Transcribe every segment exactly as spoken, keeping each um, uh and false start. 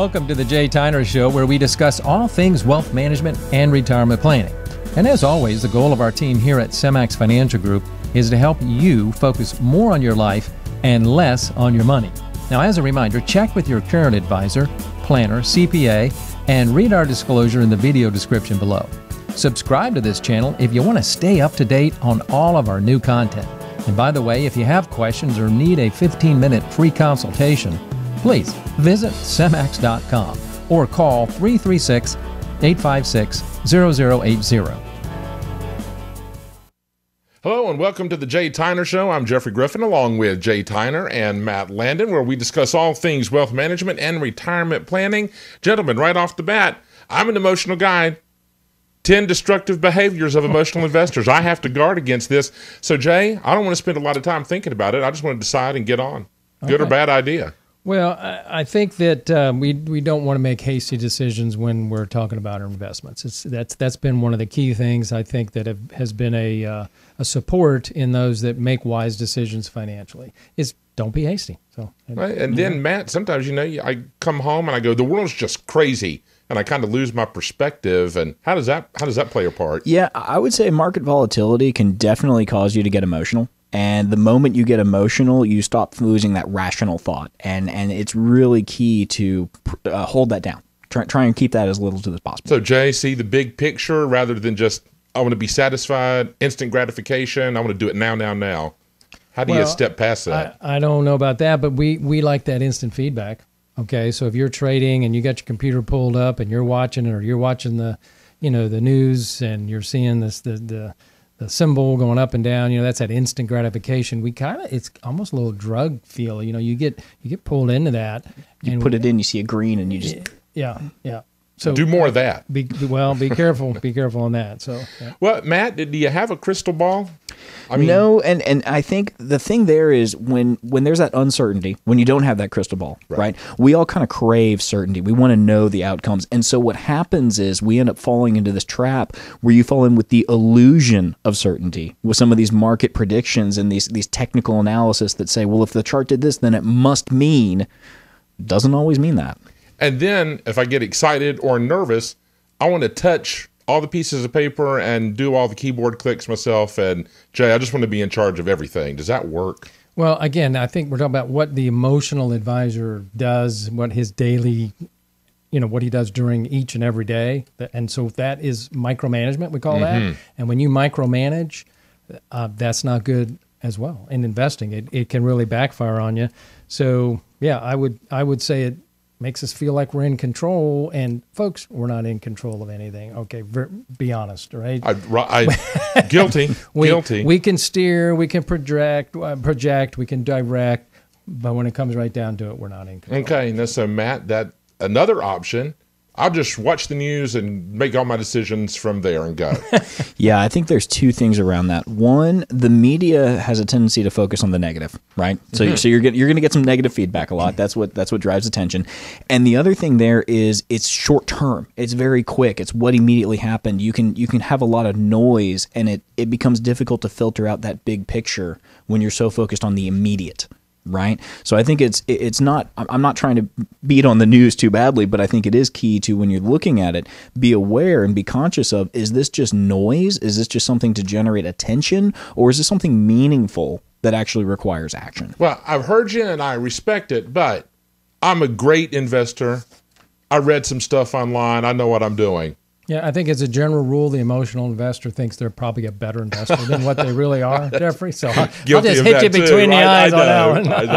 Welcome to The Jay Tyner Show, where we discuss all things wealth management and retirement planning. And as always, the goal of our team here at Semmax Financial Group is to help you focus more on your life and less on your money. Now, as a reminder, check with your current advisor, planner, C P A, and read our disclosure in the video description below. Subscribe to this channel if you want to stay up to date on all of our new content. And by the way, if you have questions or need a fifteen minute free consultation, please visit Semmax dot com or call three three six, eight five six, zero zero eight zero. Hello and welcome to The Jay Tyner Show. I'm Jeffrey Griffin along with Jay Tyner and Matt Landon, where we discuss all things wealth management and retirement planning. Gentlemen, right off the bat, I'm an emotional guy. ten destructive behaviors of emotional investors. I have to guard against this. So, Jay, I don't want to spend a lot of time thinking about it. I just want to decide and get on. Okay. Good or bad idea? Well, I think that um, we we don't want to make hasty decisions when we're talking about our investments. It's that's that's been one of the key things I think that have, has been a uh, a support in those that make wise decisions financially. Is don't be hasty. So right. and yeah. then Matt, sometimes you know I come home and I go, the world's just crazy, and I kind of lose my perspective. And how does that how does that play a part? Yeah, I would say market volatility can definitely cause you to get emotional. And the moment you get emotional, you stop losing that rational thought. And, and it's really key to uh, hold that down. Try, try and keep that as little to as possible. So, Jay, see the big picture rather than just, I want to be satisfied, instant gratification, I want to do it now, now, now. How do well, you step past that? I, I don't know about that, but we, we like that instant feedback. Okay, so if you're trading and you got your computer pulled up and you're watching or you're watching the, you know, the news and you're seeing this, the, the, the symbol going up and down, you know, that's that instant gratification. We kind of, it's almost a little drug feel. You know, you get you get pulled into that. You and put we, it in, you see a green, and you just yeah, yeah. So do more of that. Be, well, be careful, be careful on that. So yeah. Well, Matt, do you have a crystal ball? I mean, no, and and I think the thing there is when when there's that uncertainty, when you don't have that crystal ball, right? right we all kind of crave certainty. We want to know the outcomes, and so what happens is we end up falling into this trap where you fall in with the illusion of certainty with some of these market predictions and these these technical analysis that say, well, if the chart did this, then it must mean. Doesn't always mean that. And then if I get excited or nervous, I want to touch all the pieces of paper and do all the keyboard clicks myself. And Jay, I just want to be in charge of everything. Does that work? Well, again, I think we're talking about what the emotional advisor does, what his daily, you know, what he does during each and every day. And so that is micromanagement, we call mm-hmm. that. And when you micromanage, uh, that's not good as well in investing. It, it can really backfire on you. So yeah, I would, I would say it makes us feel like we're in control, and folks, we're not in control of anything. Okay, be honest, right? I, I, guilty, we, guilty. We can steer, we can project, project, we can direct, but when it comes right down to it, we're not in control. Okay, now so Matt, that another option. I'll just watch the news and make all my decisions from there and go. Yeah, I think there's two things around that. One, the media has a tendency to focus on the negative, right? So, mm-hmm. so you're get, you're going to get some negative feedback a lot. That's what that's what drives attention. And the other thing there is it's short term. It's very quick. It's what immediately happened. You can you can have a lot of noise, and it it becomes difficult to filter out that big picture when you're so focused on the immediate. Right. So I think it's it's not I'm not trying to beat on the news too badly, but I think it is key to when you're looking at it, be aware and be conscious of, is this just noise? Is this just something to generate attention, or is this something meaningful that actually requires action? Well, I've heard you and I respect it, but I'm a great investor. I read some stuff online. I know what I'm doing. Yeah, I think as a general rule, the emotional investor thinks they're probably a better investor than what they really are, Jeffrey. So I'll, I'll just hit you between too. the I, eyes I know, on that one. I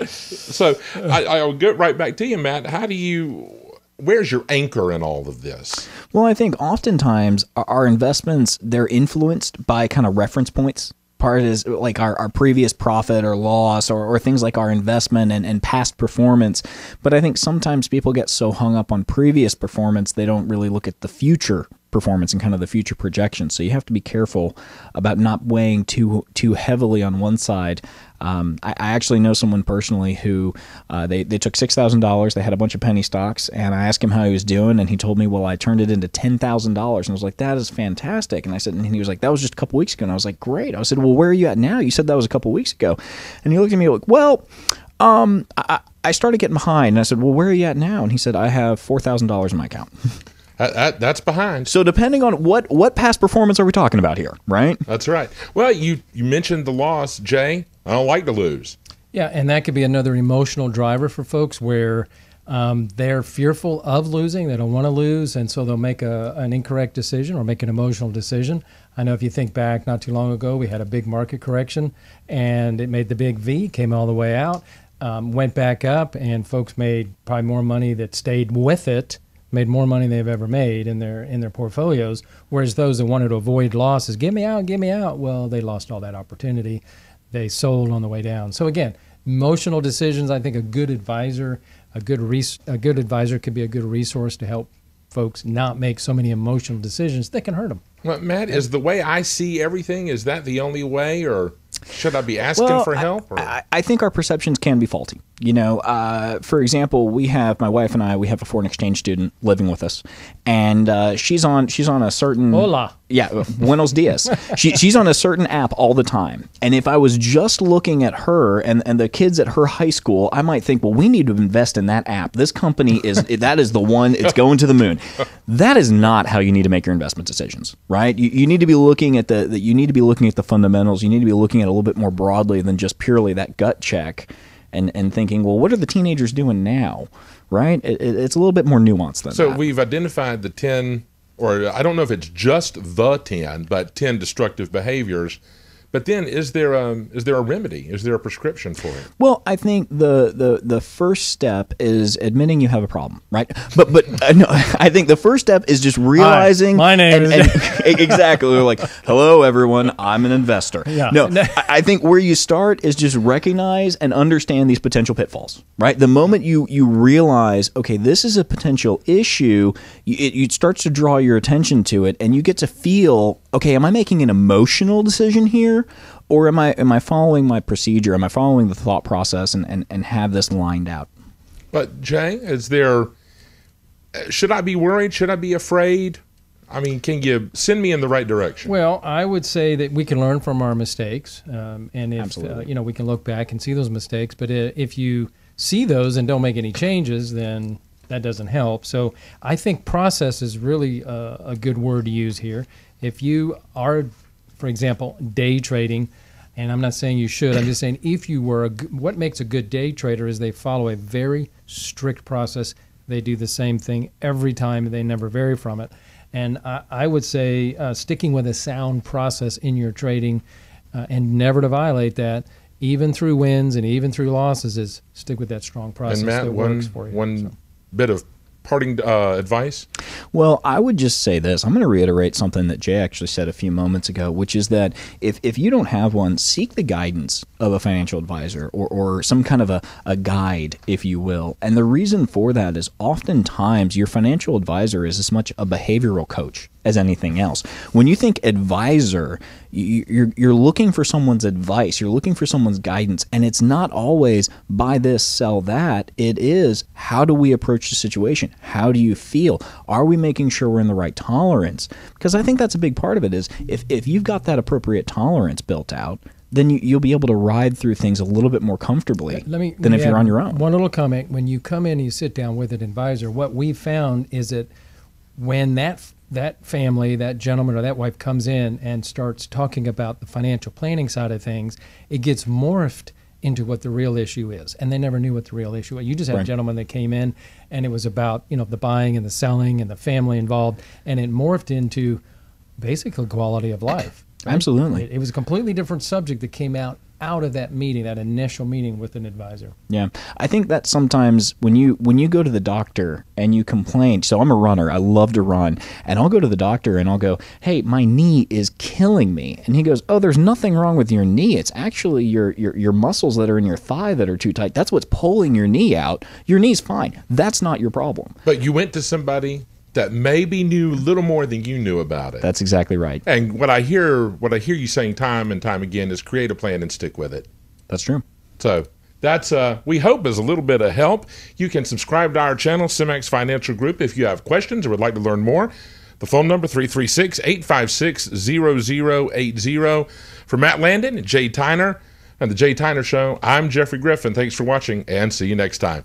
know. So I, I'll get right back to you, Matt. How do you, where's your anchor in all of this? Well, I think oftentimes our investments, they're influenced by kind of reference points. Part is like our, our previous profit or loss or, or things like our investment and, and past performance. But I think sometimes people get so hung up on previous performance, they don't really look at the future performance and kind of the future projections. So you have to be careful about not weighing too too heavily on one side. Um, I, I actually know someone personally who uh, they, they took six thousand dollars. They had a bunch of penny stocks, and I asked him how he was doing, and he told me, well, I turned it into ten thousand dollars. And I was like, that is fantastic. And I said, and he was like, that was just a couple weeks ago. And I was like, great. I said, well, where are you at now? You said that was a couple weeks ago. And he looked at me like, well, um, I, I started getting behind. And I said, well, where are you at now? And he said, I have four thousand dollars in my account. I, I, that's behind. So depending on what, what past performance are we talking about here, right? That's right. Well, you, you mentioned the loss, Jay. I don't like to lose. Yeah, and that could be another emotional driver for folks where um, they're fearful of losing. They don't want to lose, and so they'll make a, an incorrect decision or make an emotional decision. I know if you think back not too long ago, we had a big market correction, and it made the big V, came all the way out, um, went back up, and folks made probably more money that stayed with it, made more money they've ever made in their in their portfolios, whereas those that wanted to avoid losses, get me out, get me out, well, they lost all that opportunity. They sold on the way down. So again, emotional decisions. I think a good advisor, a good res a good advisor could be a good resource to help folks not make so many emotional decisions that can hurt them. Well, Matt, is the way I see everything, is that the only way, or should I be asking well, for help? Or? I, I think our perceptions can be faulty. You know, uh, for example, we have, my wife and I, we have a foreign exchange student living with us, and uh, she's on she's on a certain Hola. Yeah, buenos dias. she, she's on a certain app all the time, and if I was just looking at her and and the kids at her high school, I might think, well, we need to invest in that app. This company is that is the one. It's going to the moon. That is not how you need to make your investment decisions, right? You, you need to be looking at the, the you need to be looking at the fundamentals. You need to be looking at a little bit more broadly than just purely that gut check, and and thinking, well, what are the teenagers doing now, right? It, it, it's a little bit more nuanced than so that. So we've identified the ten, or I don't know if it's just the ten, but ten destructive behaviors. But then, is there a, is there a remedy? Is there a prescription for it? Well, I think the the the first step is admitting you have a problem, right? But but uh, no, I think the first step is just realizing. Hi, my name and, is and, exactly. We're like, hello everyone, I'm an investor. Yeah. No, I, I think where you start is just recognize and understand these potential pitfalls, right? The moment you you realize, okay, this is a potential issue, you, it, it starts to draw your attention to it, and you get to feel, okay, am I making an emotional decision here? Or am I am I following my procedure? Am I following the thought process and, and, and have this lined out? But Jay, is there, should I be worried? Should I be afraid? I mean, can you send me in the right direction? Well, I would say that we can learn from our mistakes, um, and if uh, you know, we can look back and see those mistakes. But if you see those and don't make any changes, then that doesn't help. So I think process is really a, a good word to use here. If you are, for example, day trading, and I'm not saying you should, I'm just saying if you were, a, what makes a good day trader is they follow a very strict process. They do the same thing every time. They never vary from it. And I, I would say uh, sticking with a sound process in your trading uh, and never to violate that, even through wins and even through losses, is stick with that strong process and Matt, that one, works for you. One so. bit of parting uh, advice? Well, I would just say this. I'm going to reiterate something that Jay actually said a few moments ago, which is that if, if you don't have one, seek the guidance of a financial advisor or, or some kind of a, a guide, if you will. And the reason for that is oftentimes your financial advisor is as much a behavioral coach as anything else. When you think advisor, you're, you're looking for someone's advice, you're looking for someone's guidance, and it's not always buy this, sell that. It is, how do we approach the situation? How do you feel? Are we making sure we're in the right tolerance? Because I think that's a big part of it is if, if you've got that appropriate tolerance built out, then you, you'll be able to ride through things a little bit more comfortably let me, than let if you're on your own. One little comment, when you come in and you sit down with an advisor, what we found is that when that that family, that gentleman or that wife comes in and starts talking about the financial planning side of things, it gets morphed into what the real issue is. And they never knew what the real issue was. You just had right. a gentleman that came in and it was about, you know, the buying and the selling and the family involved. And it morphed into basically quality of life. Right? Absolutely. It, it was a completely different subject that came out out of that meeting, that initial meeting with an advisor. Yeah. I think that sometimes when you when you go to the doctor and you complain, so I'm a runner, I love to run, and I'll go to the doctor and I'll go, hey, my knee is killing me. And he goes, oh, there's nothing wrong with your knee. It's actually your, your, your muscles that are in your thigh that are too tight. That's what's pulling your knee out. Your knee's fine. That's not your problem. But you went to somebody that maybe knew little more than you knew about it. That's exactly right. And what I hear, what I hear you saying time and time again is create a plan and stick with it. That's true. So that's uh, we hope is a little bit of help. You can subscribe to our channel, Semmax Financial Group, if you have questions or would like to learn more. The phone number three three six, eight five six, zero zero eight zero. For Matt Landon and Jay Tyner, and The Jay Tyner Show. I'm Jeffrey Griffin. Thanks for watching, and see you next time.